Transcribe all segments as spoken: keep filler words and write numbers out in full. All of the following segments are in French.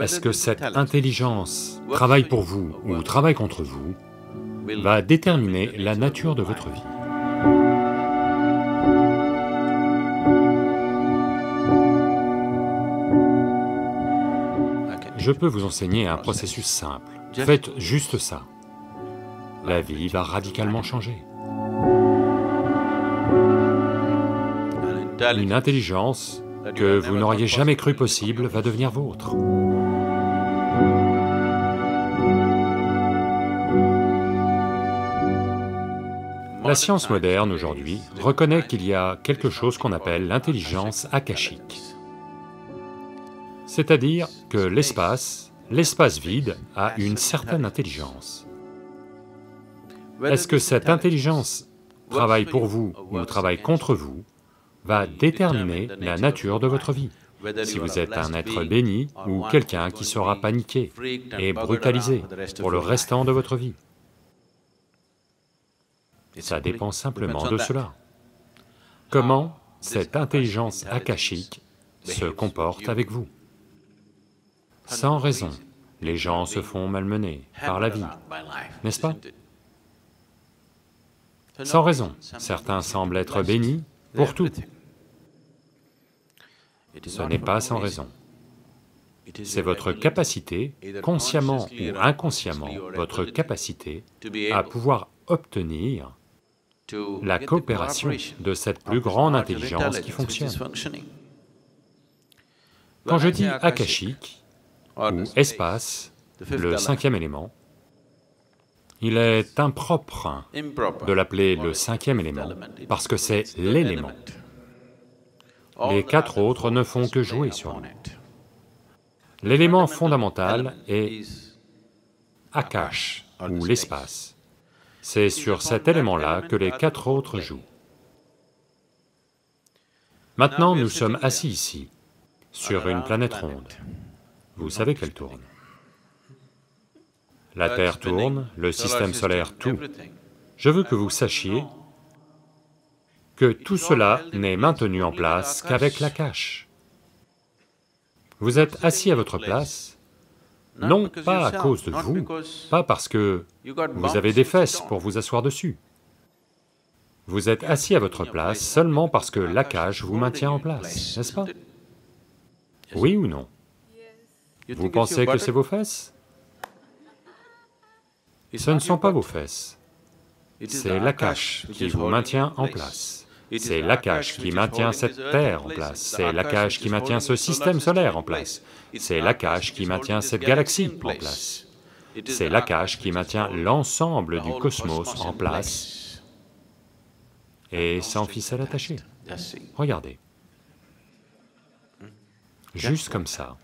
est-ce que cette intelligence travaille pour vous ou travaille contre vous, va déterminer la nature de votre vie. Je peux vous enseigner un processus simple. Faites juste ça. La vie va radicalement changer. Une intelligence que vous n'auriez jamais cru possible va devenir vôtre. La science moderne aujourd'hui reconnaît qu'il y a quelque chose qu'on appelle l'intelligence akashique. C'est-à-dire que l'espace, l'espace vide, a une certaine intelligence. Est-ce que cette intelligence travaille pour vous ou travaille contre vous, va déterminer la nature de votre vie, si vous êtes un être béni ou quelqu'un qui sera paniqué et brutalisé pour le restant de votre vie. Ça dépend simplement de cela. Comment cette intelligence akashique se comporte avec vous? Sans raison, les gens se font malmener par la vie, n'est-ce pas? Sans raison, certains semblent être bénis, pour tout. Ce n'est pas sans raison. C'est votre capacité, consciemment ou inconsciemment, votre capacité à pouvoir obtenir la coopération de cette plus grande intelligence qui fonctionne. Quand je dis akashique, ou espace, le cinquième élément, il est impropre de l'appeler le cinquième élément, parce que c'est l'élément. Les quatre autres ne font que jouer sur lui. L'élément fondamental est akash, ou l'espace. C'est sur cet élément-là que les quatre autres jouent. Maintenant, nous sommes assis ici, sur une planète ronde. Vous savez qu'elle tourne. La Terre tourne, le système solaire, tout. Je veux que vous sachiez que tout cela n'est maintenu en place qu'avec l'akash. Vous êtes assis à votre place, non pas à cause de vous, pas parce que vous avez des fesses pour vous asseoir dessus. Vous êtes assis à votre place seulement parce que l'akash vous maintient en place, n'est-ce pas? Oui ou non? Vous pensez que c'est vos fesses? Ce ne sont pas vos fesses, c'est l'akash qui vous maintient en place, c'est l'akash qui maintient cette terre en place, c'est l'akash qui maintient ce système solaire en place, c'est l'akash qui maintient cette galaxie en place, c'est l'akash qui maintient l'ensemble du cosmos en place et sans ficelle attachée. Regardez. Juste comme ça,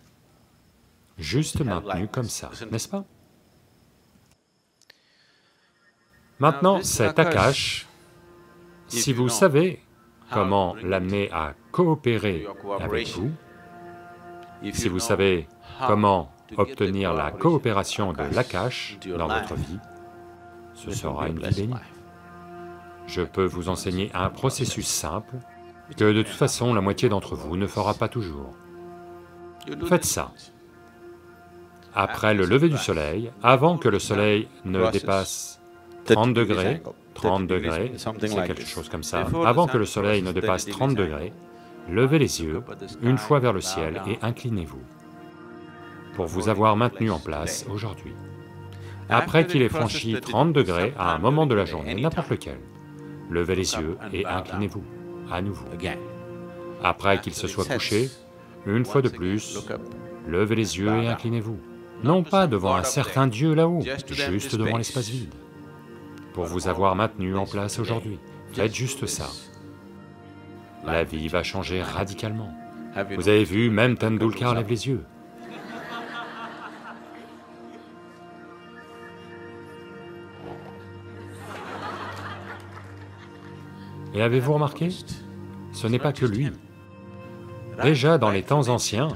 juste maintenu comme ça, n'est-ce pas? Maintenant, cet akash, si vous savez comment l'amener à coopérer avec vous, si vous savez comment obtenir la coopération de l'akash dans votre vie, ce sera une vie bénie. Je peux vous enseigner un processus simple que de toute façon la moitié d'entre vous ne fera pas toujours. Faites ça. Après le lever du soleil, avant que le soleil ne dépasse trente degrés, trente degrés, c'est quelque chose comme ça. Avant que le soleil ne dépasse trente degrés, levez les yeux une fois vers le ciel et inclinez-vous pour vous avoir maintenu en place aujourd'hui. Après qu'il ait franchi trente degrés à un moment de la journée, n'importe lequel, levez les yeux et inclinez-vous à nouveau. Après qu'il se soit couché, une fois de plus, levez les yeux et inclinez-vous. Non pas devant un certain Dieu là-haut, juste devant l'espace vide, pour vous avoir maintenu en place aujourd'hui. Faites juste ça. La vie va changer radicalement. Vous avez vu, même Tandulkar lève les yeux. Et avez-vous remarqué? Ce n'est pas que lui. Déjà dans les temps anciens,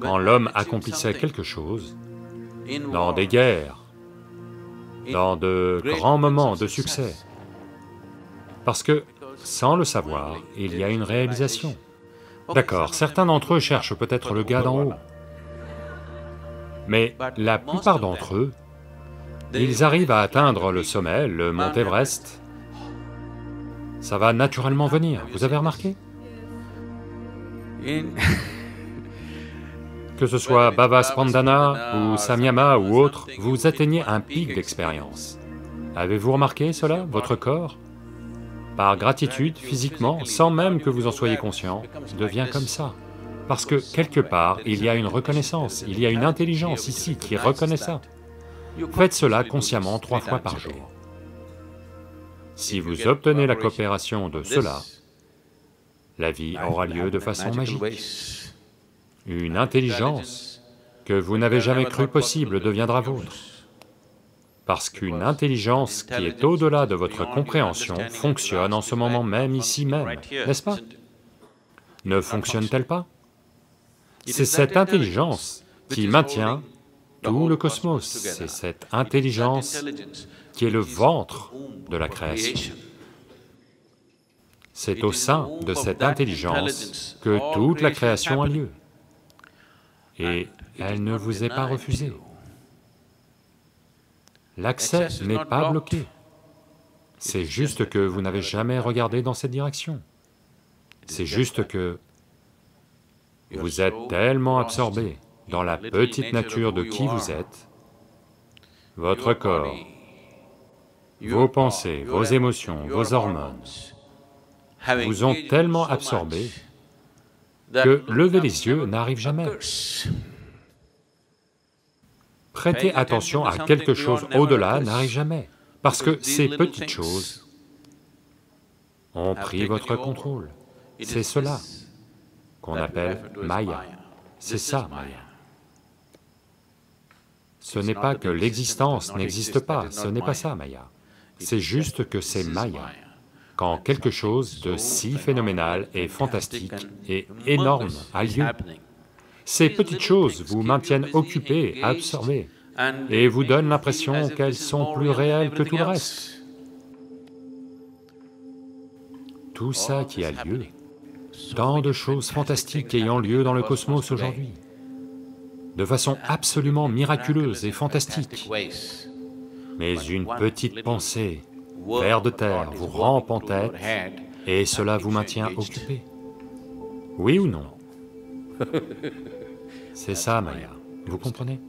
quand l'homme accomplissait quelque chose, dans des guerres, dans de grands moments de succès. Parce que, sans le savoir, il y a une réalisation. D'accord, certains d'entre eux cherchent peut-être le gars d'en haut. Mais la plupart d'entre eux, ils arrivent à atteindre le sommet, le mont Everest. Ça va naturellement venir, vous avez remarqué? Que ce soit bhava spandana ou samyama ou autre, vous atteignez un pic d'expérience. Avez-vous remarqué cela? Votre corps, par gratitude, physiquement, sans même que vous en soyez conscient, devient comme ça. Parce que quelque part, il y a une reconnaissance, il y a une intelligence ici qui reconnaît ça. Faites cela consciemment trois fois par jour. Si vous obtenez la coopération de cela, la vie aura lieu de façon magique. Une intelligence que vous n'avez jamais cru possible deviendra vôtre. Parce qu'une intelligence qui est au-delà de votre compréhension fonctionne en ce moment même, ici même, n'est-ce pas? Ne fonctionne-t-elle pas? C'est cette intelligence qui maintient tout le cosmos, c'est cette intelligence qui est le ventre de la création. C'est au sein de cette intelligence que toute la création a lieu, et elle ne vous est pas refusée. L'accès n'est pas bloqué, c'est juste que vous n'avez jamais regardé dans cette direction. C'est juste que vous êtes tellement absorbé dans la petite nature de qui vous êtes, votre corps, vos pensées, vos émotions, vos hormones, vous ont tellement absorbé que lever les yeux n'arrive jamais. Prêter attention à quelque chose au-delà n'arrive jamais, parce que ces petites choses ont pris votre contrôle. C'est cela qu'on appelle Maya. C'est ça, Maya. Ce n'est pas que l'existence n'existe pas, ce n'est pas ça, Maya. C'est juste que c'est Maya, quand quelque chose de si phénoménal et fantastique et énorme a lieu. Ces petites choses vous maintiennent occupés, absorbés, et vous donnent l'impression qu'elles sont plus réelles que tout le reste. Tout ça qui a lieu, tant de choses fantastiques ayant lieu dans le cosmos aujourd'hui, de façon absolument miraculeuse et fantastique. Mais une petite pensée, vers de terre, vous rampe en tête, et cela vous maintient occupé. Oui ou non? C'est ça, Maya, vous comprenez?